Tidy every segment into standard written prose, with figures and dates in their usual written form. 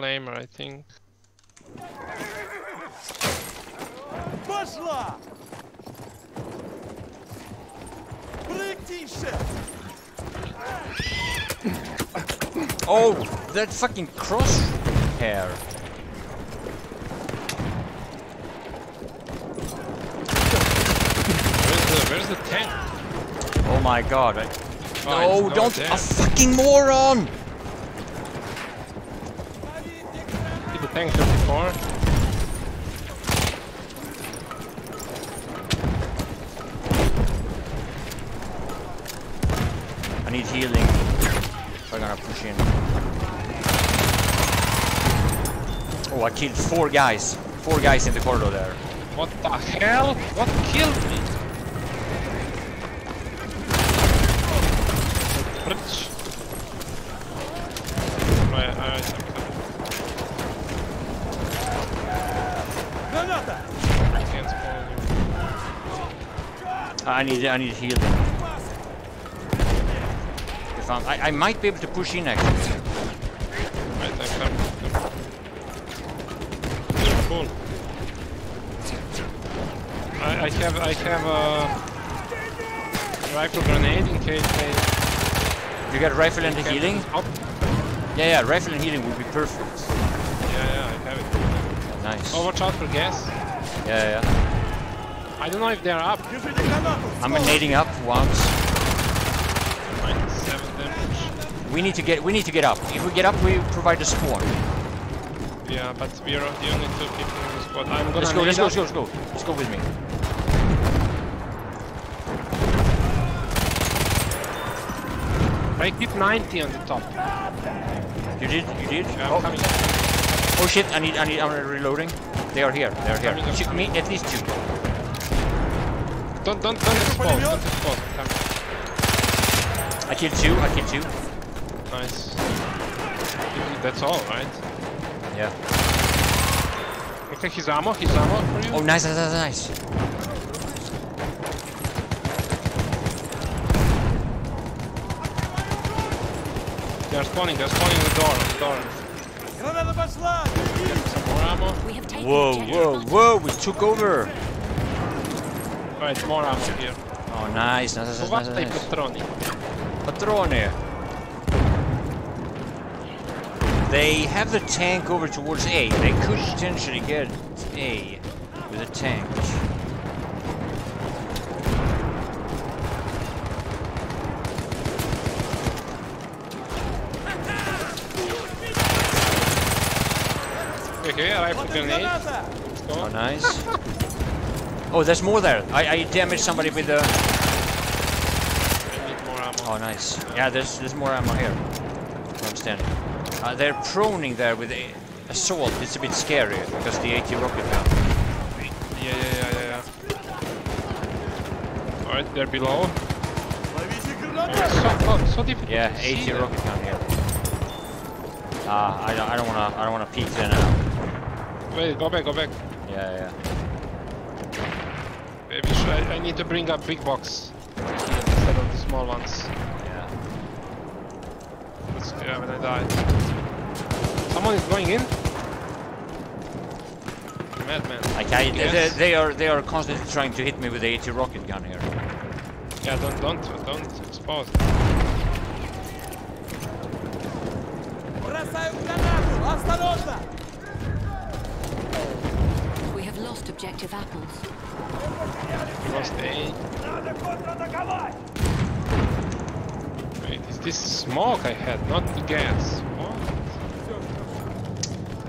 Flamer, I think. Пошла! Oh, that fucking crosshair. Where's the tank? Oh my god. No, don't. A fucking moron! Did the tank jump before? I need healing. I'm gonna push in. Oh, I killed four guys. Four guys in the corridor there. What the hell? What killed me? I need healing. I might be able to push in actually. Right, I can't. They're full. I have a rifle grenade in case they. You got rifle and healing? Up. Yeah, rifle and healing would be perfect. Yeah, I have it. Nice. Oh, watch out for gas. Yeah. I don't know if they're up. I'm nading up once. 97 damage. We need to get up. If we get up, we provide a spawn. Yeah, but we are the only two people in the squad. I'm gonna let's go. Let's go with me. I keep 90 on the top. You did? Yeah, oh. I'm coming. Oh shit! I'm reloading. They are here. They're here. Shoot me at least two. Don't explode, I killed two. Nice. That's all, right? Yeah. I think his armor for you. Oh, nice. They're spawning on the door. Some more ammo. Whoa, we took over. Right, more ammo here. Oh, nice. Patrone. They have the tank over towards A. They could potentially get A with a tank. Okay, I have a grenade. Oh, nice. Oh, there's more there. I damaged somebody with the. I need more ammo. Oh, nice. Yeah, there's more ammo here. I'm standing. They're proning there with the assault. It's a bit scary because the AT rocket now. Yeah. All right, they're below. So difficult. Yeah, AT rocket down here. I don't wanna peek there now. Wait, go back. Yeah. Maybe I need to bring up big box instead of the small ones. Yeah. Yeah, when I died. Someone is going in. Madman. Okay, they are constantly trying to hit me with the AT rocket gun here. Yeah, don't expose. We have lost objective apples. Wait, is this smoke I had, not the gas? What?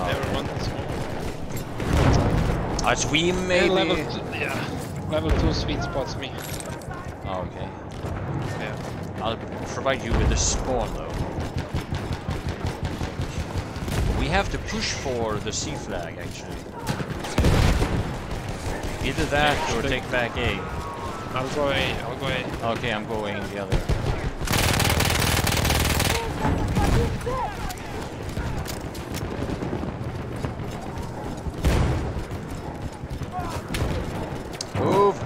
I never wanted smoke. As we maybe... Level 2 sweet spots me. Oh, okay. Yeah. I'll provide you with a spawn though. We have to push for the C flag actually. Either that or take back A. I'll go A. Okay, I'm going the other. Move!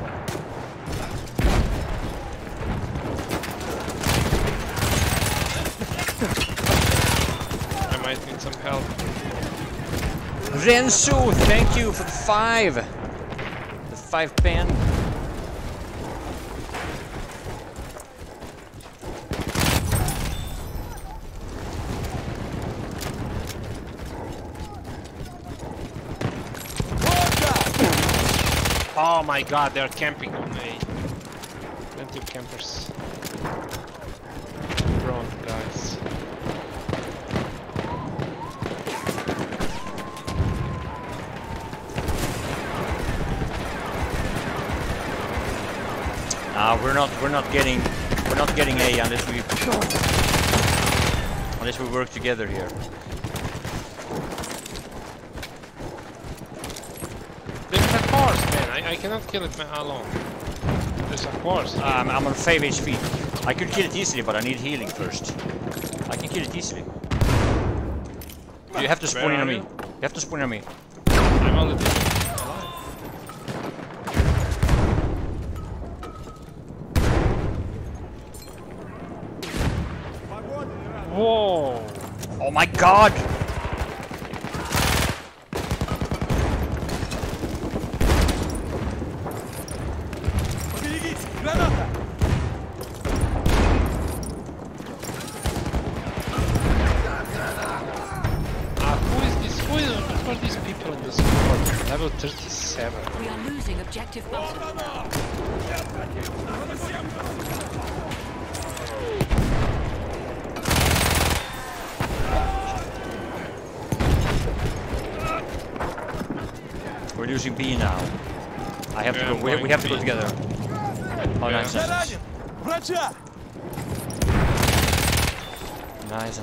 I might need some help. Renzo, thank you for the 5 pan. Oh my god, they're camping on me. Plenty of campers. Drone guys. We're not getting A unless we work together here. There's a horse, man. I cannot kill it alone. There's a horse. I'm on 5 HP. I could kill it easily, but I need healing first. I can kill it easily. You have to spawn on me. You have to spawn on me. I'm on the. Whoa! Oh my god! Who are these people in this squad? Level 37. We are losing objective butter. We're losing B now. I have to go. We have to go together. Oh, nice. Nice.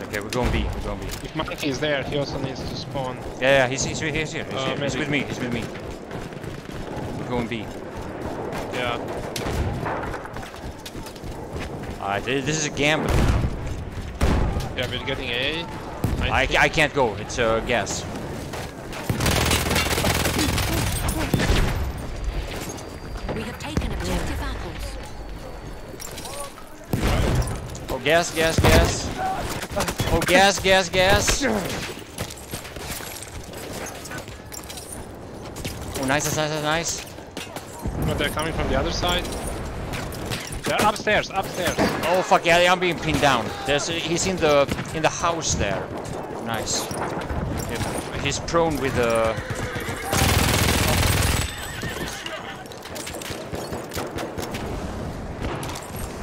Okay, we're going B. We're going B. If Mikey is there, he also needs to spawn. Yeah, he's here. He's with me. He's with me. We're going B. Yeah. Alright, this is a gamble. Yeah, we're getting A. I can't go. It's a gas. Gas. Oh, gas. Oh, nice. But they're coming from the other side. They're upstairs. Oh, fuck yeah, I'm being pinned down. He's in the house there. Nice. He's prone with the.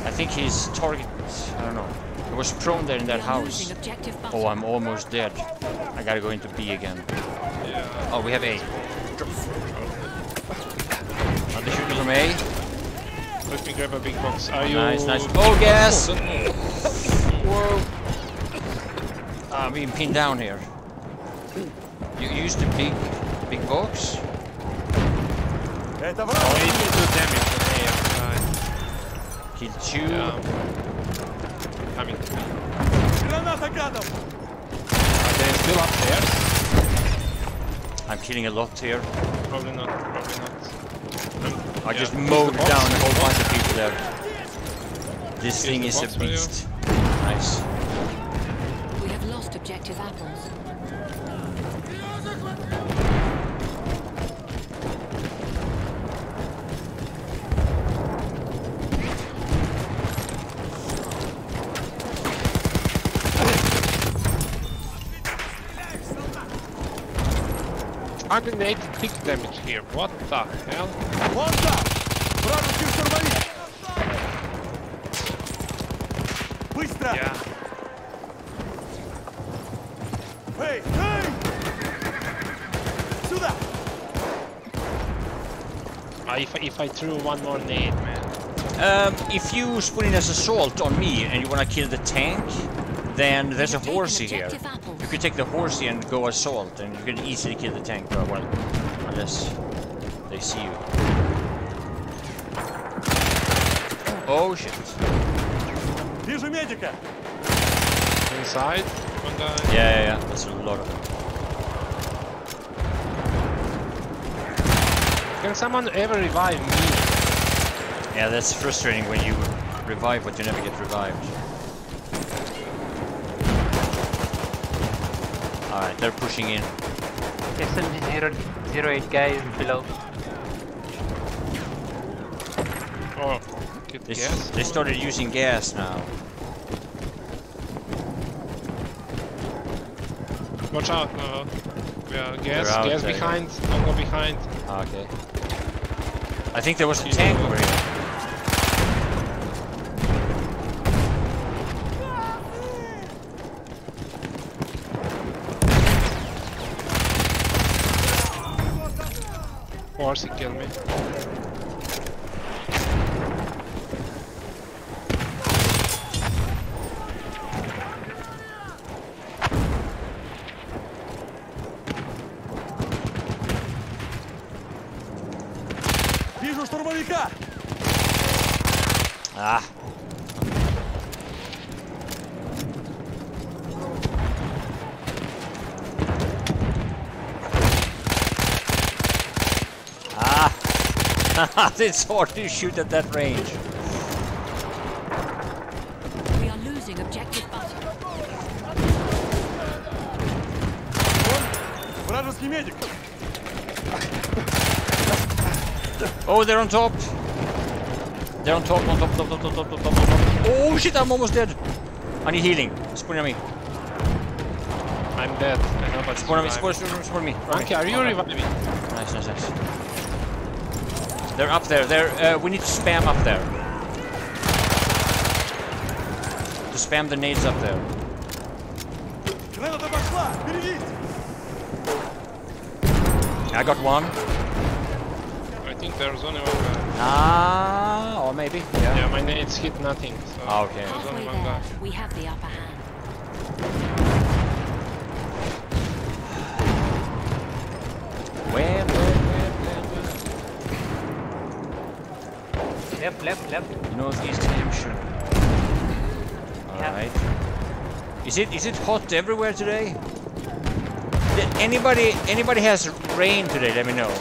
I think he's target. I don't know. It was prone there in that house. Oh, I'm almost dead. I gotta go into B again. Yeah. Oh, we have A. Are they shooting from A? Let me grab a big box. Are you... Nice. Oh, gas! Whoa! I'm being pinned down here. You used the big box? Oh, he did do damage from A. Kill 2. Coming to me. Are they still upstairs? I'm killing a lot here. Probably not. I just mowed down a whole bunch of people there. This thing is a beast. Nice. We have lost objective apples. They take damage here. What the hell? Yeah. Hey! If I threw one more nade, man. If you spawn in as assault on me and you wanna kill the tank, then there's a horsey here. You could take the horsey and go assault, and you can easily kill the tank, but well, unless they see you. Oh shit! Inside? One guy. Yeah. That's a lot of them. Can someone ever revive me? Yeah, that's frustrating when you revive, but you never get revived. Alright, they're pushing in. SMG-08 guy is below. Oh, get the gas. They started using gas now. Watch out, yeah, gas behind, don't go behind. Ah, okay. I think there was a tank over here. Of course he killed me. Ah. Ah. It's hard to shoot at that range. We are losing objective button. Oh, they're on top. They're on top. Oh shit, I'm almost dead. I need healing. Spawn on me. I'm dead. I know, but spawn on me. Okay, are you reviving me? Nice. They're up there. They're, we need to spam up there. To spam the nades up there. I got one. I think there's only one guy. Ah, or maybe. Yeah, yeah, my nades hit nothing. So okay. There's only one guy. We have the upper hand. Where? Left. Northeast Hampshire. Alright. Yeah. Is it hot everywhere today? Did anybody has rain today? Let me know.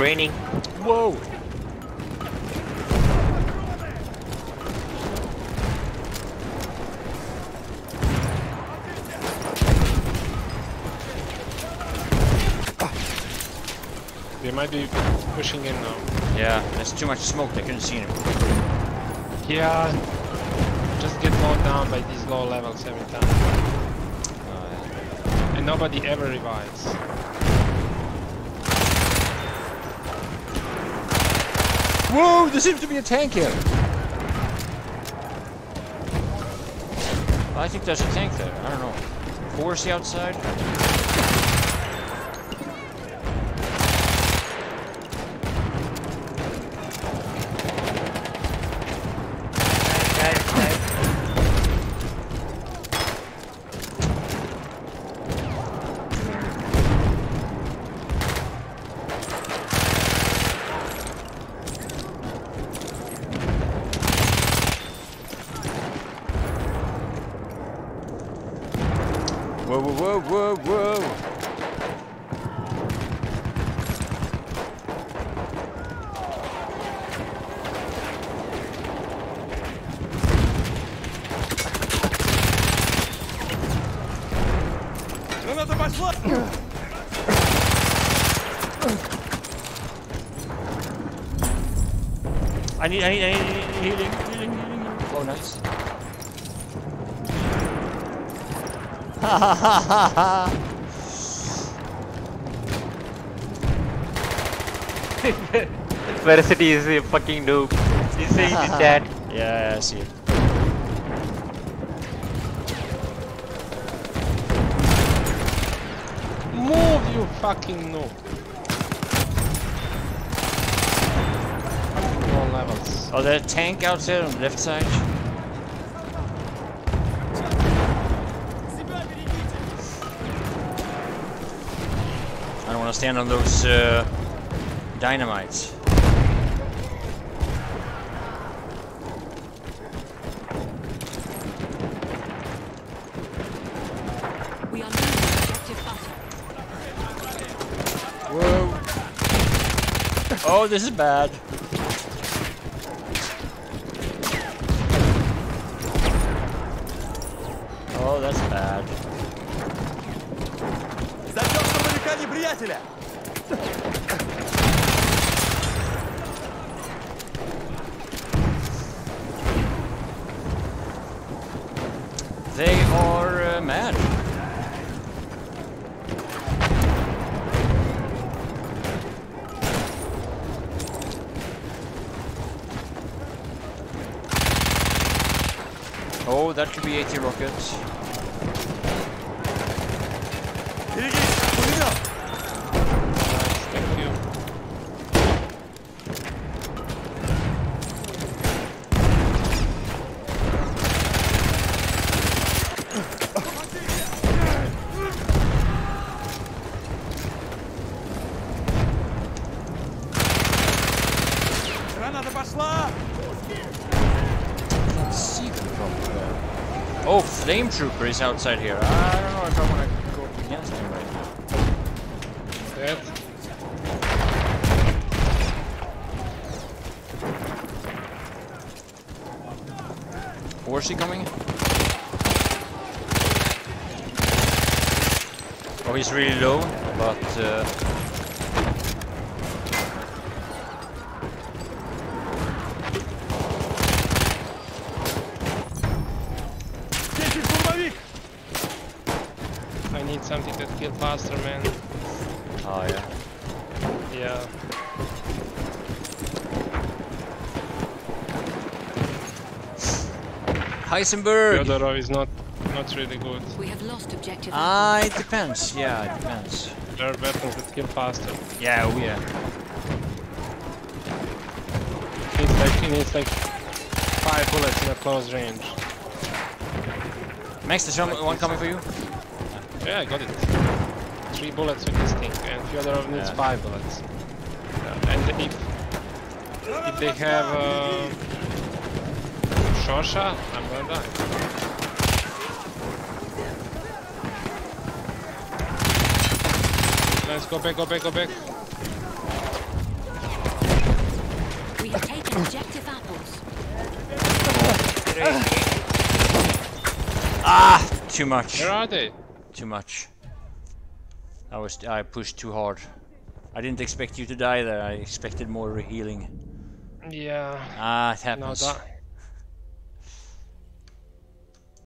Raining. Whoa! They might be pushing in now. Yeah, there's too much smoke, I couldn't see him. Yeah, just get knocked down by these low levels every time. And nobody ever revives. Whoa, there seems to be a tank here. I think there's a tank there. I don't know. Force the outside. I need healing. Oh, nice. Ha ha ha ha ha. Veracity is a fucking noob. He's saying the chat. Yeah, I see it. Move, you fucking noob. Oh, there's a tank out there on the left side. I don't want to stand on those dynamites. We are losing objective button. Whoa! Oh, this is bad. Oh, that's bad. They are mad. Oh, that could be AT rockets. Trooper is outside here. I don't know if I want to go up against him right now. Yep. Where's he coming? Oh, he's really low, but. Something that kill faster, man. Oh yeah. Yeah. Heisenberg. Yodorov is not really good. We have lost objective. Ah, it depends. Yeah, it depends. There are weapons that kill faster. Yeah, oh yeah. He needs like 5 bullets in a close range. Max, there's one coming for you. Yeah, I got it. 3 bullets with this thing, and Yodorov needs 5 bullets. And if they have Shorsha, I'm gonna die. Let's go back. We have taken objective apples. Ah, too much. Where are they? Too much. I pushed too hard. I didn't expect you to die there. I expected more healing. Yeah. Ah, it happens. No,